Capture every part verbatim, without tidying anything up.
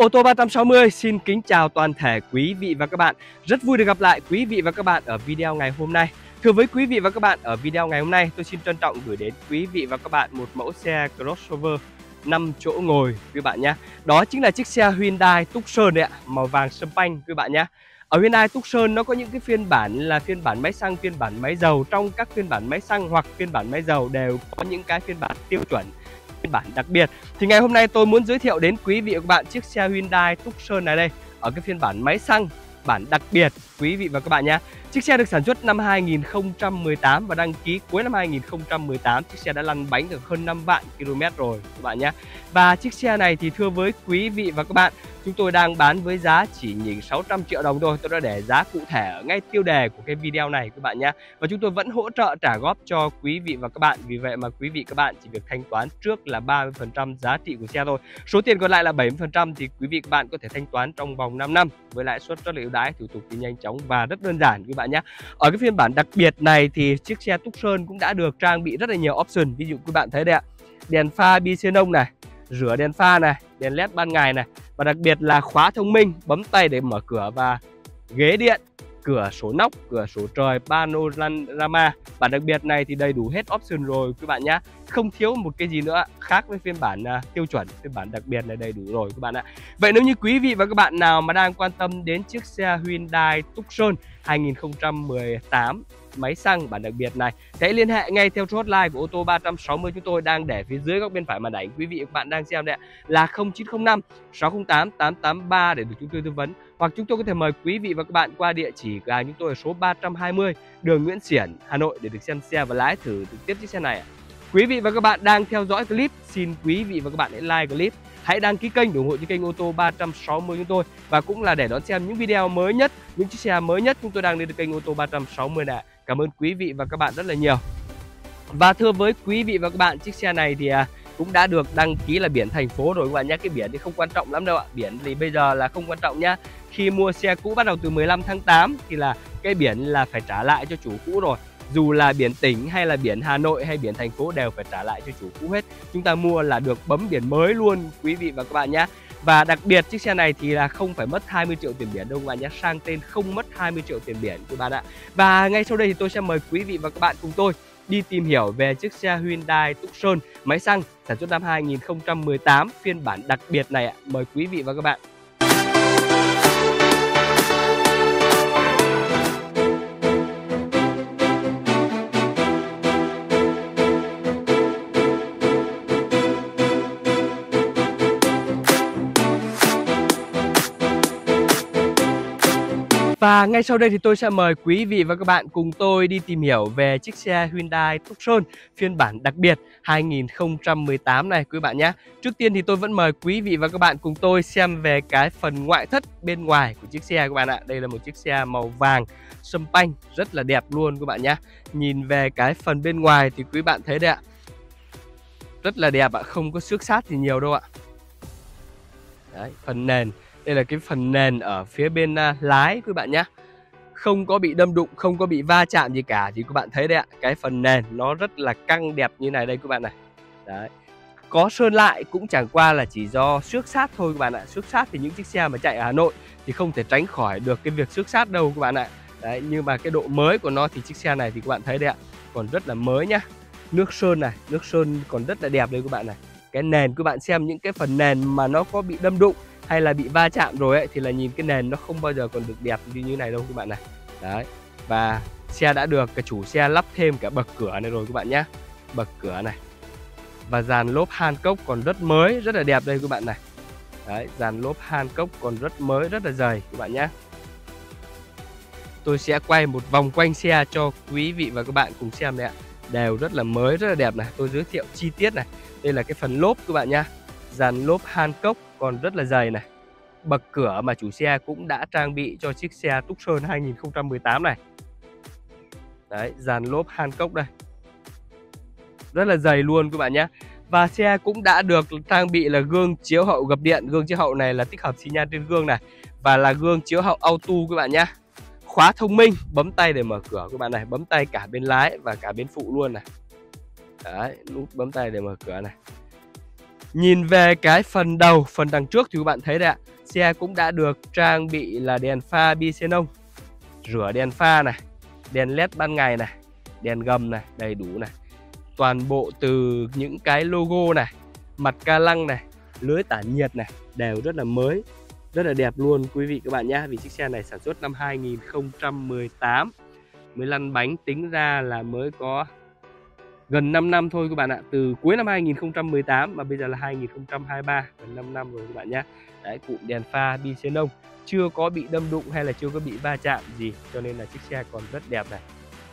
Ô tô ba sáu không xin kính chào toàn thể quý vị và các bạn. Rất vui được gặp lại quý vị và các bạn ở video ngày hôm nay. Thưa với quý vị và các bạn, ở video ngày hôm nay tôi xin trân trọng gửi đến quý vị và các bạn một mẫu xe crossover năm chỗ ngồi quý bạn nhé. Đó chính là chiếc xe Hyundai Tucson ạ, màu vàng sâm panh quý bạn nhé. Ở Hyundai Tucson nó có những cái phiên bản là phiên bản máy xăng, phiên bản máy dầu. Trong các phiên bản máy xăng hoặc phiên bản máy dầu đều có những cái phiên bản tiêu chuẩn, phiên bản đặc biệt. Thì ngày hôm nay tôi muốn giới thiệu đến quý vị và các bạn chiếc xe Hyundai Tucson này đây, ở cái phiên bản máy xăng, bản đặc biệt quý vị và các bạn nhé. Chiếc xe được sản xuất năm hai nghìn không trăm mười tám và đăng ký cuối năm hai nghìn không trăm mười tám. Chiếc xe đã lăn bánh được hơn năm vạn ki lô mét rồi các bạn nhé. Và chiếc xe này thì thưa với quý vị và các bạn, chúng tôi đang bán với giá chỉ nhỉnh sáu trăm triệu đồng thôi. Tôi đã để giá cụ thể ở ngay tiêu đề của cái video này các bạn nhé. Và chúng tôi vẫn hỗ trợ trả góp cho quý vị và các bạn. Vì vậy mà quý vị các bạn chỉ việc thanh toán trước là ba mươi phần trăm giá trị của xe thôi. Số tiền còn lại là bảy mươi phần trăm thì quý vị các bạn có thể thanh toán trong vòng năm năm với lãi suất rất là ưu đãi, thủ tục thì nhanh chóng và rất đơn giản các bạn nhé. Ở cái phiên bản đặc biệt này thì chiếc xe Tucson cũng đã được trang bị rất là nhiều option. Ví dụ quý bạn thấy đây ạ, đèn pha bi xenon này, rửa đèn pha này, đèn led ban ngày này, và đặc biệt là khóa thông minh, bấm tay để mở cửa, và ghế điện, cửa sổ nóc, cửa sổ trời, panorama. Bản đặc biệt này thì đầy đủ hết option rồi các bạn nhé, không thiếu một cái gì nữa. Khác với phiên bản uh, tiêu chuẩn, phiên bản đặc biệt này đầy đủ rồi các bạn ạ. Vậy nếu như quý vị và các bạn nào mà đang quan tâm đến chiếc xe Hyundai Tucson hai nghìn không trăm mười tám máy xăng bản đặc biệt này, hãy liên hệ ngay theo hotline của Ô tô ba sáu không chúng tôi đang để phía dưới góc bên phải màn ảnh quý vị và các bạn đang xem đấy, là không chín không năm sáu không tám tám tám ba để được chúng tôi tư vấn. Hoặc chúng tôi có thể mời quý vị và các bạn qua địa chỉ cửa hàng chúng tôi ở số ba trăm hai mươi đường Nguyễn Xiển, Hà Nội để được xem xe và lái thử trực tiếp chiếc xe này. Quý vị và các bạn đang theo dõi clip, xin quý vị và các bạn hãy like clip, hãy đăng ký kênh để ủng hộ cho kênh Ô tô ba sáu không chúng tôi, và cũng là để đón xem những video mới nhất, những chiếc xe mới nhất chúng tôi đang lên được kênh Ô tô ba sáu không này. Cảm ơn quý vị và các bạn rất là nhiều. Và thưa với quý vị và các bạn, chiếc xe này thì cũng đã được đăng ký là biển thành phố rồi các bạn nhé. Cái biển thì không quan trọng lắm đâu ạ. Biển thì bây giờ là không quan trọng nhá. Khi mua xe cũ bắt đầu từ mười lăm tháng tám thì là cái biển là phải trả lại cho chủ cũ rồi. Dù là biển tỉnh hay là biển Hà Nội hay biển thành phố đều phải trả lại cho chủ cũ hết. Chúng ta mua là được bấm biển mới luôn quý vị và các bạn nhé. Và đặc biệt chiếc xe này thì là không phải mất hai mươi triệu tiền biển đâu các bạn nhé. Sang tên không mất hai mươi triệu tiền biển các bạn ạ. Và ngay sau đây thì tôi sẽ mời quý vị và các bạn cùng tôi đi tìm hiểu về chiếc xe Hyundai Tucson máy xăng sản xuất năm hai nghìn không trăm mười tám phiên bản đặc biệt này ạ. Mời quý vị và các bạn. Và ngay sau đây thì tôi sẽ mời quý vị và các bạn cùng tôi đi tìm hiểu về chiếc xe Hyundai Tucson phiên bản đặc biệt hai nghìn không trăm mười tám này quý bạn nhé. Trước tiên thì tôi vẫn mời quý vị và các bạn cùng tôi xem về cái phần ngoại thất bên ngoài của chiếc xe các bạn ạ. Đây là một chiếc xe màu vàng sâm panh rất là đẹp luôn các bạn nhé. Nhìn về cái phần bên ngoài thì quý bạn thấy đây ạ, rất là đẹp ạ, không có xước xát gì nhiều đâu ạ. Đấy, phần nền. Đây là cái phần nền ở phía bên lái quý bạn nhé. Không có bị đâm đụng, không có bị va chạm gì cả. Thì các bạn thấy đây ạ, cái phần nền nó rất là căng đẹp như này đây các bạn này. Đấy, có sơn lại cũng chẳng qua là chỉ do xước xát thôi các bạn ạ. Xước xát thì những chiếc xe mà chạy ở Hà Nội thì không thể tránh khỏi được cái việc xước xát đâu các bạn ạ. Đấy, nhưng mà cái độ mới của nó thì chiếc xe này thì các bạn thấy đây ạ, còn rất là mới nhá. Nước sơn này, nước sơn còn rất là đẹp đây các bạn này. Cái nền các bạn xem, những cái phần nền mà nó có bị đâm đụng hay là bị va chạm rồi ấy, thì là nhìn cái nền nó không bao giờ còn được đẹp như như này đâu các bạn này. Đấy, và xe đã được cái chủ xe lắp thêm cả bậc cửa này rồi các bạn nhé. Bậc cửa này và dàn lốp Hankook còn rất mới, rất là đẹp đây các bạn này. Đấy, dàn lốp Hankook còn rất mới, rất là dày các bạn nhé. Tôi sẽ quay một vòng quanh xe cho quý vị và các bạn cùng xem này ạ. Đều rất là mới, rất là đẹp này. Tôi giới thiệu chi tiết này. Đây là cái phần lốp các bạn nhé. Dàn lốp Hankook còn rất là dày này. Bậc cửa mà chủ xe cũng đã trang bị cho chiếc xe Tucson hai nghìn không trăm mười tám này. Đấy, dàn lốp Hankook đây, rất là dày luôn các bạn nhé. Và xe cũng đã được trang bị là gương chiếu hậu gập điện. Gương chiếu hậu này là tích hợp xi nhan trên gương này, và là gương chiếu hậu auto các bạn nhé. Khóa thông minh, bấm tay để mở cửa các bạn này. Bấm tay cả bên lái và cả bên phụ luôn này. Đấy, nút bấm tay để mở cửa này. Nhìn về cái phần đầu, phần đằng trước thì các bạn thấy đấy ạ, xe cũng đã được trang bị là đèn pha bi xenon, rửa đèn pha này, đèn led ban ngày này, đèn gầm này, đầy đủ này. Toàn bộ từ những cái logo này, mặt ca lăng này, lưới tản nhiệt này đều rất là mới, rất là đẹp luôn quý vị các bạn nhé. Vì chiếc xe này sản xuất năm hai nghìn không trăm mười tám, mới lăn bánh tính ra là mới có gần năm năm thôi các bạn ạ. Từ cuối năm hai nghìn không trăm mười tám mà bây giờ là hai nghìn không trăm hai mươi ba, gần năm năm rồi các bạn nhé. Đấy, cụm đèn pha bi xenon chưa có bị đâm đụng hay là chưa có bị va chạm gì, cho nên là chiếc xe còn rất đẹp này.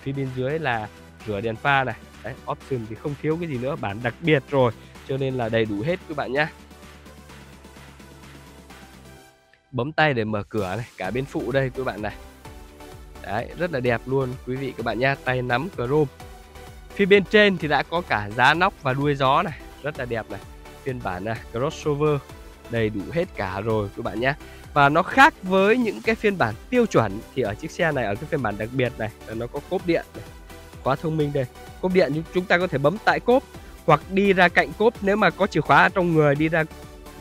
Phía bên dưới là rửa đèn pha này. Đấy, option thì không thiếu cái gì nữa, bản đặc biệt rồi cho nên là đầy đủ hết các bạn nhé. Bấm tay để mở cửa này, cả bên phụ đây các bạn này. Đấy, rất là đẹp luôn quý vị các bạn nhé, tay nắm chrome. Phía bên trên thì đã có cả giá nóc và đuôi gió này, rất là đẹp này. Phiên bản này, crossover đầy đủ hết cả rồi các bạn nhé. Và nó khác với những cái phiên bản tiêu chuẩn thì ở chiếc xe này, ở cái phiên bản đặc biệt này là nó có cốp điện này. Quá thông minh đây. Cốp điện chúng ta có thể bấm tại cốp hoặc đi ra cạnh cốp, nếu mà có chìa khóa trong người đi ra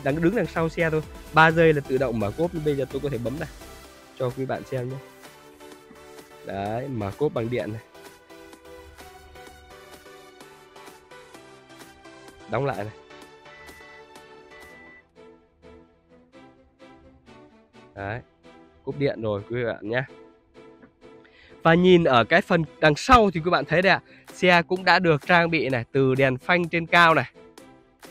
đằng đứng đằng sau xe thôi. ba giây là tự động mở cốp. Bây giờ tôi có thể bấm này cho quý bạn xem nhé. Đấy, mở cốp bằng điện này. Đóng lại này. Đấy, cốp điện rồi quý bạn nhé. Và nhìn ở cái phần đằng sau thì các bạn thấy đây ạ, xe cũng đã được trang bị này, từ đèn phanh trên cao này.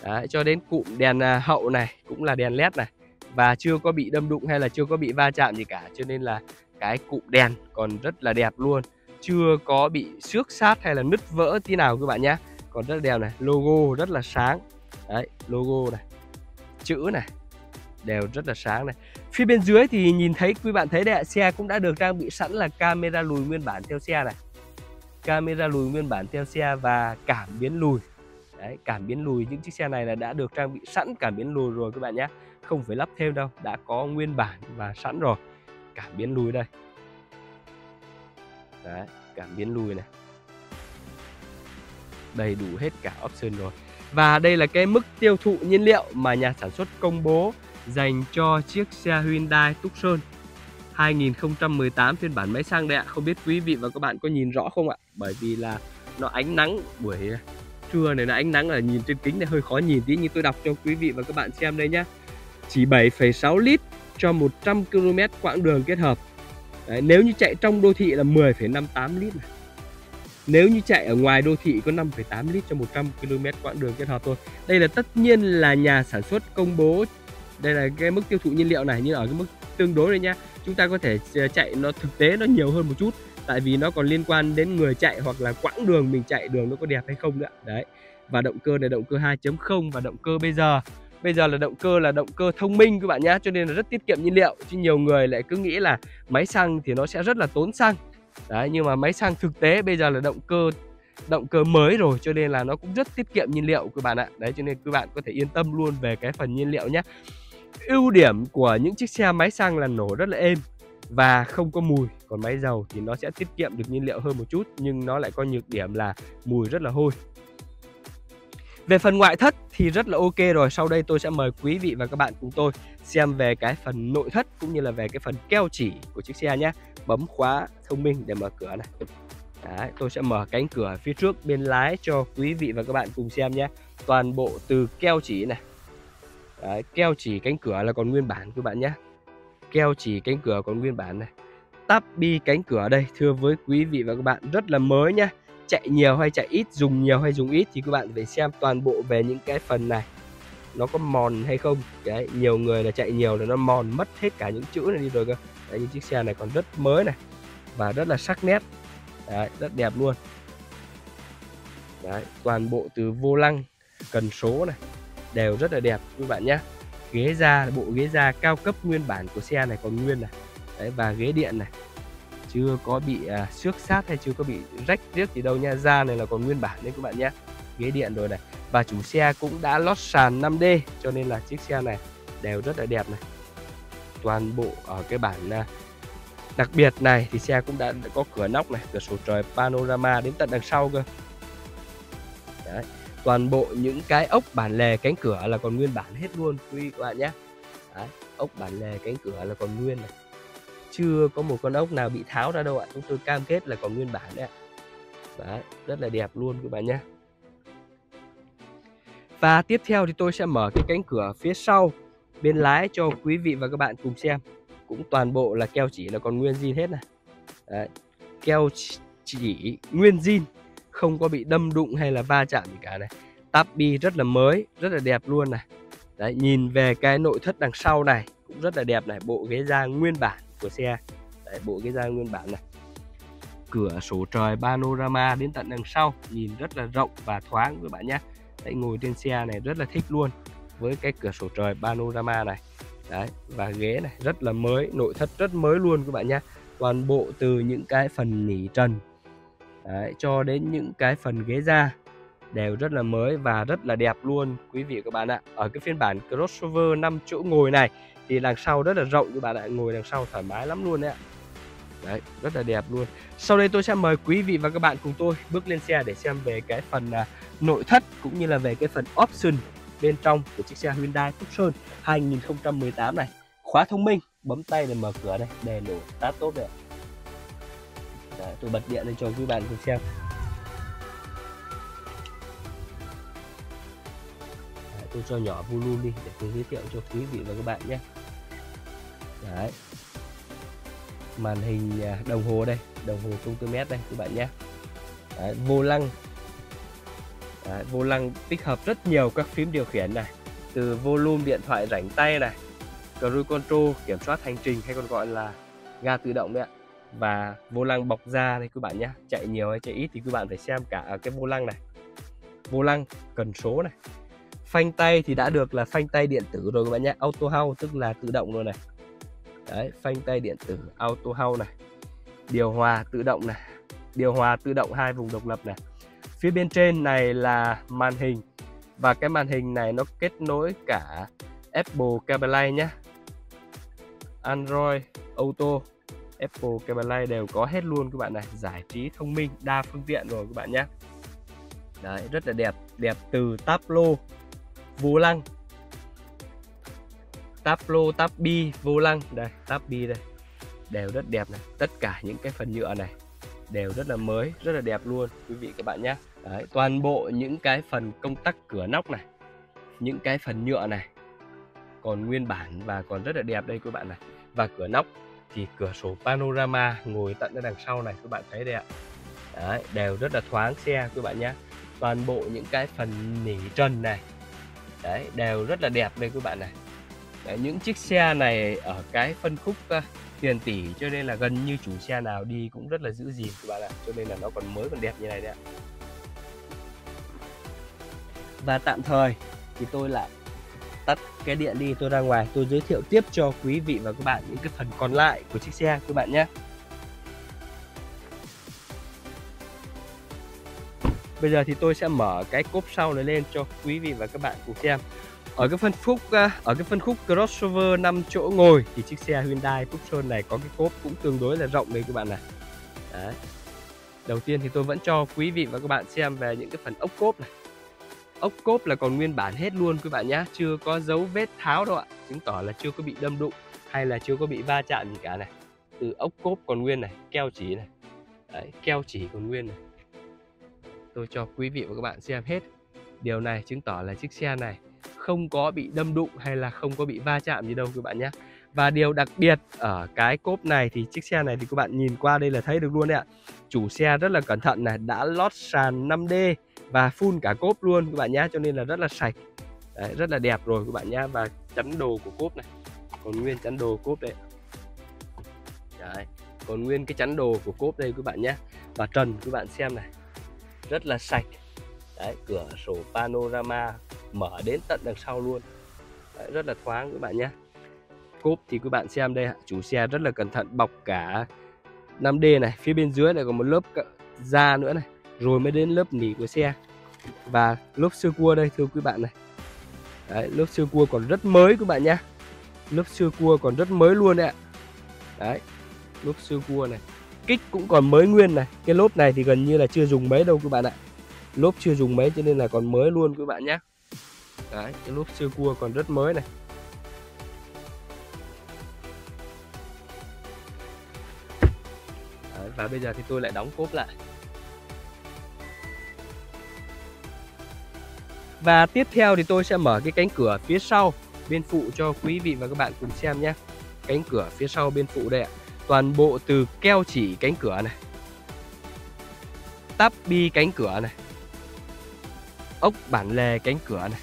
Đấy, cho đến cụm đèn hậu này, cũng là đèn led này. Và chưa có bị đâm đụng hay là chưa có bị va chạm gì cả, cho nên là cái cụm đèn còn rất là đẹp luôn, chưa có bị xước sát hay là nứt vỡ tí nào các bạn nhé. Còn rất là đẹp này, logo rất là sáng. Đấy, logo này, chữ này đều rất là sáng này. Phía bên dưới thì nhìn thấy quý bạn thấy đấy, xe cũng đã được trang bị sẵn là camera lùi nguyên bản theo xe này. Camera lùi nguyên bản theo xe và cảm biến lùi. Đấy, cảm biến lùi những chiếc xe này là đã được trang bị sẵn cảm biến lùi rồi các bạn nhé. Không phải lắp thêm đâu, đã có nguyên bản và sẵn rồi. Cảm biến lùi đây. Đấy, cảm biến lùi này. Đầy đủ hết cả option rồi. Và đây là cái mức tiêu thụ nhiên liệu mà nhà sản xuất công bố dành cho chiếc xe Hyundai Tucson hai nghìn không trăm mười tám phiên bản máy xăng đấy ạ. Không biết quý vị và các bạn có nhìn rõ không ạ? Bởi vì là nó ánh nắng buổi trưa này, nó ánh nắng là nhìn trên kính này hơi khó nhìn tí, nhưng tôi đọc cho quý vị và các bạn xem đây nhá. Chỉ bảy phẩy sáu lít cho một trăm ki lô mét quãng đường kết hợp. Đấy, nếu như chạy trong đô thị là mười phẩy năm mươi tám lít này. Nếu như chạy ở ngoài đô thị có năm phẩy tám lít cho một trăm ki lô mét quãng đường kết hợp thôi. Đây là tất nhiên là nhà sản xuất công bố. Đây là cái mức tiêu thụ nhiên liệu này, nhưng ở cái mức tương đối đây nha. Chúng ta có thể chạy nó thực tế nó nhiều hơn một chút, tại vì nó còn liên quan đến người chạy hoặc là quãng đường mình chạy, đường nó có đẹp hay không nữa. Đấy. Và động cơ này động cơ hai chấm không và động cơ bây giờ. Bây giờ là động cơ là động cơ thông minh các bạn nhá, cho nên là rất tiết kiệm nhiên liệu. Chứ nhiều người lại cứ nghĩ là máy xăng thì nó sẽ rất là tốn xăng. Đấy, nhưng mà máy xăng thực tế bây giờ là động cơ động cơ mới rồi, cho nên là nó cũng rất tiết kiệm nhiên liệu các bạn ạ. Đấy, cho nên các bạn có thể yên tâm luôn về cái phần nhiên liệu nhé. Ưu điểm của những chiếc xe máy xăng là nổ rất là êm và không có mùi. Còn máy dầu thì nó sẽ tiết kiệm được nhiên liệu hơn một chút, nhưng nó lại có nhược điểm là mùi rất là hôi. Về phần ngoại thất thì rất là ok rồi. Sau đây tôi sẽ mời quý vị và các bạn cùng tôi xem về cái phần nội thất cũng như là về cái phần keo chỉ của chiếc xe nhé. Bấm khóa thông minh để mở cửa này. Đấy, tôi sẽ mở cánh cửa phía trước bên lái cho quý vị và các bạn cùng xem nhé. Toàn bộ từ keo chỉ này. Đấy, keo chỉ cánh cửa là còn nguyên bản các bạn nhé. Keo chỉ cánh cửa còn nguyên bản này. Táp bi cánh cửa đây, thưa với quý vị và các bạn, rất là mới nhé. Chạy nhiều hay chạy ít, dùng nhiều hay dùng ít thì các bạn phải xem toàn bộ về những cái phần này, nó có mòn hay không. Đấy, nhiều người là chạy nhiều là nó mòn mất hết cả những chữ này đi rồi cơ. Đấy, những chiếc xe này còn rất mới này và rất là sắc nét. Đấy, rất đẹp luôn. Đấy, toàn bộ từ vô lăng, cần số này đều rất là đẹp các bạn nhé. Ghế da, bộ ghế da cao cấp nguyên bản của xe này còn nguyên này. Đấy, và ghế điện này chưa có bị à, xước sát hay chưa có bị rách riết gì đâu nha. Da này là còn nguyên bản đấy các bạn nhé. Ghế điện rồi này. Và chủ xe cũng đã lót sàn năm D, cho nên là chiếc xe này đều rất là đẹp này. Toàn bộ ở cái bản à, đặc biệt này thì xe cũng đã có cửa nóc này, cửa sổ trời panorama đến tận đằng sau cơ. Đấy. Toàn bộ những cái ốc bản lề cánh cửa là còn nguyên bản hết luôn quý vị các bạn nhé. Đấy. Ốc bản lề cánh cửa là còn nguyên này, chưa có một con ốc nào bị tháo ra đâu ạ. Chúng tôi cam kết là còn nguyên bản đấy ạ. Đấy, rất là đẹp luôn các bạn nhé. Và tiếp theo thì tôi sẽ mở cái cánh cửa phía sau bên lái cho quý vị và các bạn cùng xem. Cũng toàn bộ là keo chỉ là còn nguyên zin hết này. Đấy, keo chỉ nguyên zin, không có bị đâm đụng hay là va chạm gì cả này. Tabi rất là mới, rất là đẹp luôn này. Đấy, nhìn về cái nội thất đằng sau này cũng rất là đẹp này, bộ ghế da nguyên bản của xe. Đấy, bộ ghế da nguyên bản này. Cửa sổ trời panorama đến tận đằng sau, nhìn rất là rộng và thoáng các bạn nhé. Đấy, ngồi trên xe này rất là thích luôn với cái cửa sổ trời panorama này. Đấy, và ghế này rất là mới, nội thất rất mới luôn các bạn nhé. Toàn bộ từ những cái phần nỉ trần đấy, cho đến những cái phần ghế da đều rất là mới và rất là đẹp luôn quý vị các bạn ạ. Ở cái phiên bản crossover năm chỗ ngồi này thì đằng sau rất là rộng các bạn ạ, ngồi đằng sau thoải mái lắm luôn đấy ạ. Đấy, rất là đẹp luôn. Sau đây tôi sẽ mời quý vị và các bạn cùng tôi bước lên xe để xem về cái phần à, nội thất cũng như là về cái phần option bên trong của chiếc xe Hyundai Tucson hai nghìn không trăm mười tám này. Khóa thông minh, bấm tay để mở cửa này, đèn nổ tát tốt này. Đấy, tôi bật điện lên cho quý bạn cùng xem. Đấy, tôi cho nhỏ volume đi để cùng giới thiệu cho quý vị và các bạn nhé. Đấy, màn hình đồng hồ đây, đồng hồ công tơ mét đây các bạn nhé. Đấy, vô lăng. Đấy, vô lăng tích hợp rất nhiều các phím điều khiển này, từ volume, điện thoại rảnh tay này, cruise control, kiểm soát hành trình hay còn gọi là ga tự động đấy ạ. Và vô lăng bọc da đây các bạn nhé, chạy nhiều hay chạy ít thì các bạn phải xem cả ở cái vô lăng này. Vô lăng cần số này, phanh tay thì đã được là phanh tay điện tử rồi các bạn nhé, auto hold tức là tự động rồi này. Đấy, phanh tay điện tử auto hold này, điều hòa tự động này, điều hòa tự động hai vùng độc lập này. Phía bên trên này là màn hình, và cái màn hình này nó kết nối cả Apple CarPlay nhé, Android Auto, Apple CarPlay đều có hết luôn các bạn này. Giải trí thông minh, đa phương tiện rồi các bạn nhé. Đấy, rất là đẹp, đẹp từ táp lô, vô lăng, táp lô, táp bi, vô lăng đây, táp bi đây, đều rất đẹp này. Tất cả những cái phần nhựa này đều rất là mới, rất là đẹp luôn quý vị các bạn nhé. Đấy, toàn bộ những cái phần công tắc cửa nóc này, những cái phần nhựa này còn nguyên bản và còn rất là đẹp đây các bạn này. Và cửa nóc thì cửa sổ panorama ngồi tận ở đằng sau này các bạn thấy đây ạ. Đấy, đều rất là thoáng xe các bạn nhé. Toàn bộ những cái phần nỉ trần này đấy đều rất là đẹp đây các bạn này. Đấy, những chiếc xe này ở cái phân khúc uh, tiền tỷ cho nên là gần như chủ xe nào đi cũng rất là giữ gìn các bạn ạ, cho nên là nó còn mới còn đẹp như này đấy ạ. Và tạm thời thì tôi lại tắt cái điện đi, tôi ra ngoài tôi giới thiệu tiếp cho quý vị và các bạn những cái phần còn lại của chiếc xe các bạn nhé. Bây giờ thì tôi sẽ mở cái cốp sau này lên cho quý vị và các bạn cùng xem. Ở cái phân khúc ở cái phân khúc crossover năm chỗ ngồi thì chiếc xe Hyundai Tucson này có cái cốp cũng tương đối là rộng đây các bạn này. Đấy. Đầu tiên thì tôi vẫn cho quý vị và các bạn xem về những cái phần ốc cốp này. Ốc cốp là còn nguyên bản hết luôn các bạn nhé, chưa có dấu vết tháo đâu ạ, chứng tỏ là chưa có bị đâm đụng hay là chưa có bị va chạm gì cả này. Từ ốc cốp còn nguyên này, keo chỉ này. Đấy, keo chỉ còn nguyên này. Tôi cho quý vị và các bạn xem hết. Điều này chứng tỏ là chiếc xe này không có bị đâm đụng hay là không có bị va chạm gì đâu các bạn nhé. Và điều đặc biệt ở cái cốp này thì chiếc xe này thì các bạn nhìn qua đây là thấy được luôn đấy ạ. Chủ xe rất là cẩn thận này, đã lót sàn năm D và full cả cốp luôn các bạn nhé, cho nên là rất là sạch. Đấy, rất là đẹp rồi các bạn nhé. Và chắn đồ của cốp này, còn nguyên chắn đồ cốp đây. Đấy, còn nguyên cái chắn đồ của cốp đây các bạn nhé. Và trần các bạn xem này, rất là sạch. Đấy, cửa sổ panorama mở đến tận đằng sau luôn. Đấy, rất là thoáng các bạn nhé. Cốp thì các bạn xem đây, chủ xe rất là cẩn thận bọc cả năm D này, phía bên dưới này còn một lớp da nữa này, rồi mới đến lớp nỉ của xe. Và lốp sơ cua đây thưa quý bạn này. Đấy, lốp sơ cua còn rất mới các bạn nhé. Lốp sơ cua còn rất mới luôn đấy ạ. Đấy, lốp sơ cua này, kích cũng còn mới nguyên này. Cái lốp này thì gần như là chưa dùng mấy đâu các bạn ạ. lốp chưa dùng mấy cho nên là còn mới luôn các bạn nhé. Đấy, cái lốp sơ cua còn rất mới này. Đấy, và bây giờ thì tôi lại đóng cốp lại. Và tiếp theo thì tôi sẽ mở cái cánh cửa phía sau bên phụ cho quý vị và các bạn cùng xem nhé. Cánh cửa phía sau bên phụ đây ạ. Toàn bộ từ keo chỉ cánh cửa này, táp bi cánh cửa này, ốc bản lề cánh cửa này.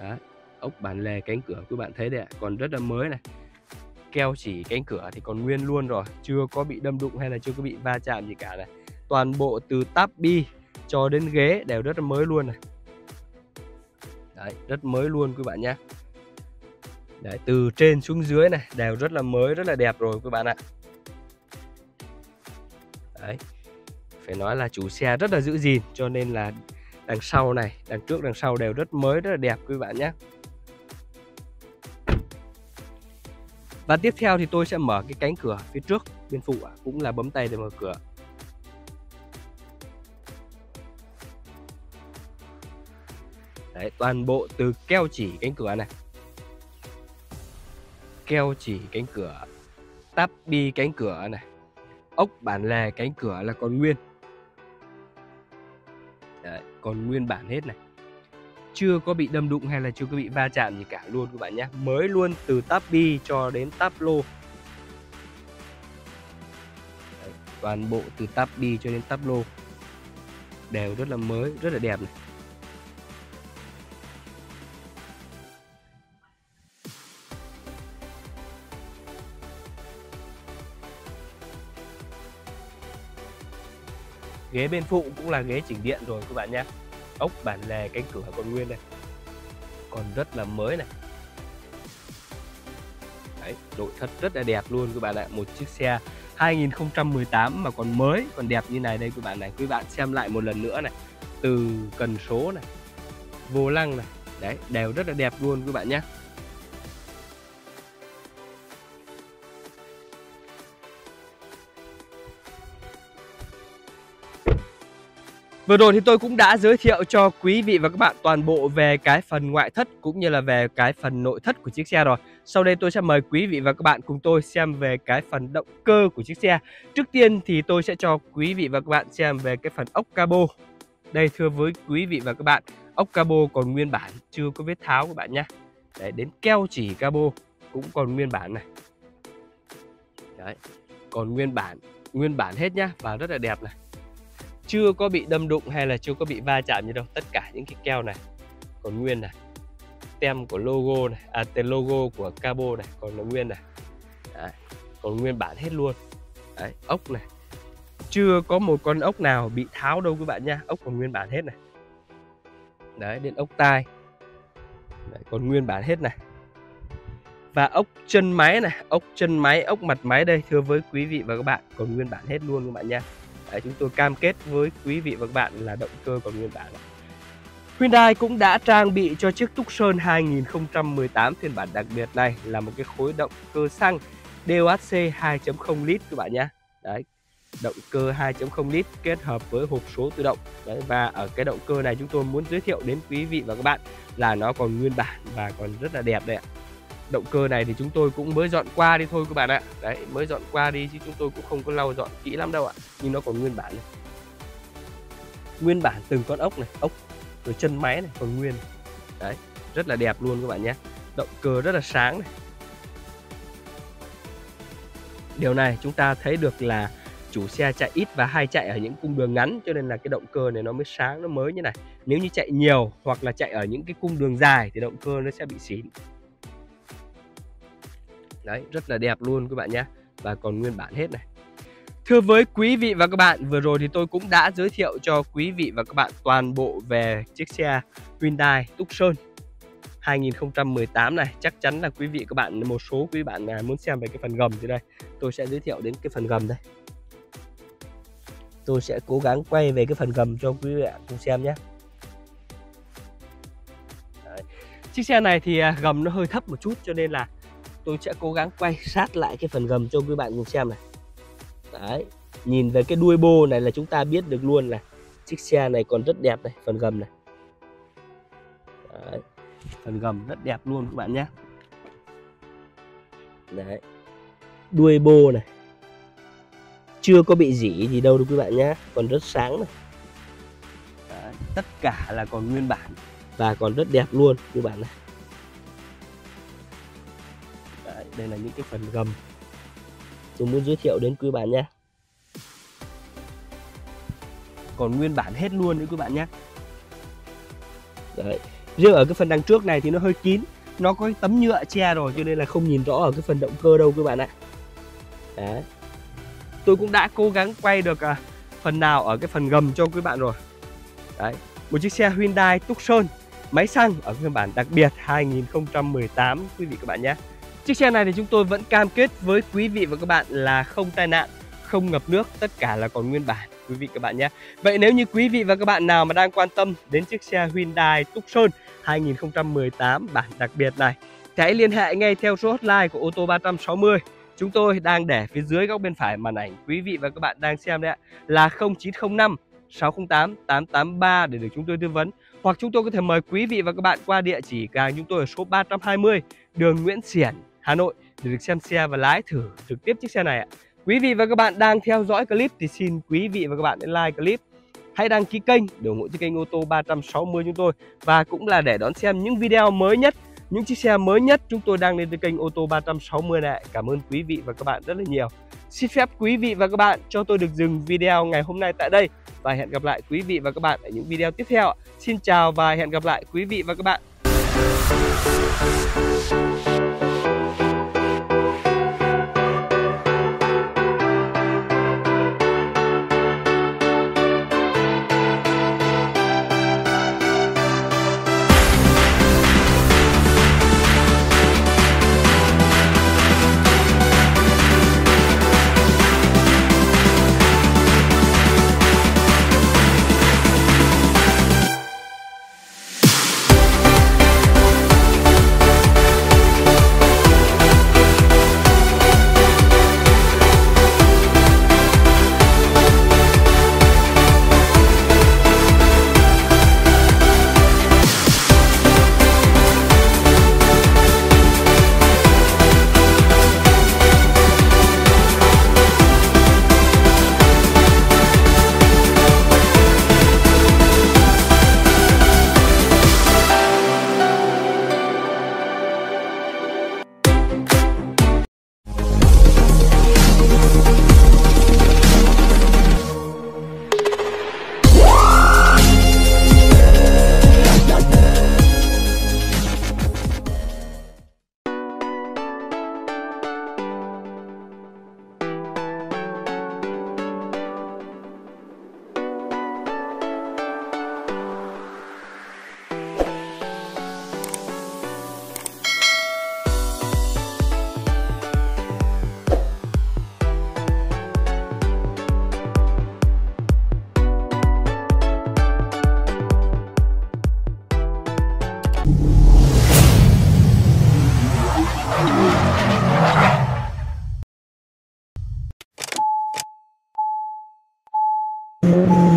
Đó, ốc bản lề cánh cửa các bạn thấy đấy ạ, còn rất là mới này. Keo chỉ cánh cửa thì còn nguyên luôn rồi, chưa có bị đâm đụng hay là chưa có bị va chạm gì cả này. Toàn bộ từ táp bi cho đến ghế đều rất là mới luôn này. Đấy, rất mới luôn các bạn nhé. Đấy, từ trên xuống dưới này đều rất là mới, rất là đẹp rồi các bạn ạ. Đấy, phải nói là chủ xe rất là giữ gìn cho nên là đằng sau này, đằng trước, đằng sau đều rất mới, rất là đẹp các bạn nhé. Và tiếp theo thì tôi sẽ mở cái cánh cửa phía trước bên phụ, cũng là bấm tay để mở cửa. Đấy, toàn bộ từ keo chỉ cánh cửa này, keo chỉ cánh cửa, táp bi cánh cửa này, ốc bản lề cánh cửa là còn nguyên. Đấy, còn nguyên bản hết này, chưa có bị đâm đụng hay là chưa có bị va chạm gì cả luôn các bạn nhé. Mới luôn từ táp bi cho đến táp lô. Đấy, toàn bộ từ táp bi cho đến táp lô đều rất là mới, rất là đẹp này. Ghế bên phụ cũng là ghế chỉnh điện rồi các bạn nhé. Ốc bản lề cánh cửa còn nguyên đây, còn rất là mới này. Đấy, nội thất rất là đẹp luôn các bạn ạ. Một chiếc xe hai nghìn không trăm mười tám mà còn mới, còn đẹp như này đây các bạn này. Quý bạn xem lại một lần nữa này, từ cần số này, vô lăng này, đấy đều rất là đẹp luôn các bạn nhé. Vừa rồi thì tôi cũng đã giới thiệu cho quý vị và các bạn toàn bộ về cái phần ngoại thất cũng như là về cái phần nội thất của chiếc xe rồi. Sau đây tôi sẽ mời quý vị và các bạn cùng tôi xem về cái phần động cơ của chiếc xe. Trước tiên thì tôi sẽ cho quý vị và các bạn xem về cái phần ốc cabo. Đây, thưa với quý vị và các bạn, ốc cabo còn nguyên bản, chưa có vết tháo các bạn nhé. Đấy, đến keo chỉ cabo cũng còn nguyên bản này. Đấy, còn nguyên bản, nguyên bản hết nhá, và rất là đẹp này. Chưa có bị đâm đụng hay là chưa có bị va chạm như đâu. Tất cả những cái keo này còn nguyên này. Tem của logo này, à, tên logo của cabo này còn là nguyên này. Đấy, còn nguyên bản hết luôn. Đấy, ốc này, chưa có một con ốc nào bị tháo đâu các bạn nha. Ốc còn nguyên bản hết này. Đấy, đến ốc tai. Đấy, còn nguyên bản hết này. Và ốc chân máy này, ốc chân máy, ốc mặt máy đây, thưa với quý vị và các bạn, còn nguyên bản hết luôn các bạn nha. Đấy, chúng tôi cam kết với quý vị và các bạn là động cơ còn nguyên bản. Hyundai cũng đã trang bị cho chiếc Tucson hai nghìn không trăm mười tám phiên bản đặc biệt này là một cái khối động cơ xăng đê o hát xê hai chấm không lít các bạn nhé. Đấy, động cơ hai chấm không lít kết hợp với hộp số tự động. Đấy, và ở cái động cơ này chúng tôi muốn giới thiệu đến quý vị và các bạn là nó còn nguyên bản và còn rất là đẹp đấy ạ. Động cơ này thì chúng tôi cũng mới dọn qua đi thôi các bạn ạ. Đấy, mới dọn qua đi chứ chúng tôi cũng không có lau dọn kỹ lắm đâu ạ. Nhưng nó còn nguyên bản này. Nguyên bản từng con ốc này, ốc rồi chân máy này còn nguyên. Đấy, rất là đẹp luôn các bạn nhé. Động cơ rất là sáng này. Điều này chúng ta thấy được là chủ xe chạy ít và hay chạy ở những cung đường ngắn cho nên là cái động cơ này nó mới sáng, nó mới như này. Nếu như chạy nhiều hoặc là chạy ở những cái cung đường dài thì động cơ nó sẽ bị xỉn. Đấy, rất là đẹp luôn các bạn nhé. Và còn nguyên bản hết này. Thưa với quý vị và các bạn, vừa rồi thì tôi cũng đã giới thiệu cho quý vị và các bạn toàn bộ về chiếc xe Hyundai Tucson hai nghìn không trăm mười tám này. Chắc chắn là quý vị các bạn, một số quý bạn muốn xem về cái phần gầm thì đây, tôi sẽ giới thiệu đến cái phần gầm đây. Tôi sẽ cố gắng quay về cái phần gầm cho quý vị cùng xem nhé. Đấy. Chiếc xe này thì gầm nó hơi thấp một chút cho nên là tôi sẽ cố gắng quay sát lại cái phần gầm cho quý bạn cùng xem này. Đấy, nhìn về cái đuôi bô này là chúng ta biết được luôn là Chiếc xe này còn rất đẹp này, phần gầm này. Đấy, phần gầm rất đẹp luôn các bạn nhé. Đấy, đuôi bô này, chưa có bị rỉ gì đâu đúng các bạn nhé, còn rất sáng này. Đấy, tất cả là còn nguyên bản và còn rất đẹp luôn các bạn này. Đấy, đây là những cái phần gầm tôi muốn giới thiệu đến quý bạn nhé, còn nguyên bản hết luôn đấy các bạn nhé. Đấy, riêng ở cái phần đằng trước này thì nó hơi kín, nó có cái tấm nhựa che rồi cho nên là không nhìn rõ ở cái phần động cơ đâu các bạn ạ. Đấy, tôi cũng đã cố gắng quay được à, phần nào ở cái phần gầm cho quý bạn rồi. Đấy, một chiếc xe Hyundai Tucson máy xăng ở phiên bản đặc biệt hai nghìn không trăm mười tám quý vị các bạn nhé. Chiếc xe này thì chúng tôi vẫn cam kết với quý vị và các bạn là không tai nạn, không ngập nước, tất cả là còn nguyên bản quý vị các bạn nhé. Vậy nếu như quý vị và các bạn nào mà đang quan tâm đến chiếc xe Hyundai Tucson hai nghìn không trăm mười tám bản đặc biệt này thì hãy liên hệ ngay theo số hotline của Ô tô ba sáu không. Chúng tôi đang để phía dưới góc bên phải màn ảnh quý vị và các bạn đang xem đấy ạ, là không chín không năm sáu không tám tám tám ba để được chúng tôi tư vấn. Hoặc chúng tôi có thể mời quý vị và các bạn qua địa chỉ cửa hàng chúng tôi ở số ba trăm hai mươi đường Nguyễn Xiển, Hà Nội để được xem xe và lái thử trực tiếp chiếc xe này ạ. Quý vị và các bạn đang theo dõi clip thì xin quý vị và các bạn hãy like clip, hãy đăng ký kênh để ủng hộ cho kênh Ô tô ba sáu không chúng tôi, và cũng là để đón xem những video mới nhất, những chiếc xe mới nhất chúng tôi đang lên trên kênh Ô tô ba sáu không này. Cảm ơn quý vị và các bạn rất là nhiều. Xin phép quý vị và các bạn cho tôi được dừng video ngày hôm nay tại đây và hẹn gặp lại quý vị và các bạn ở những video tiếp theo. Xin chào và hẹn gặp lại quý vị và các bạn. Thank you.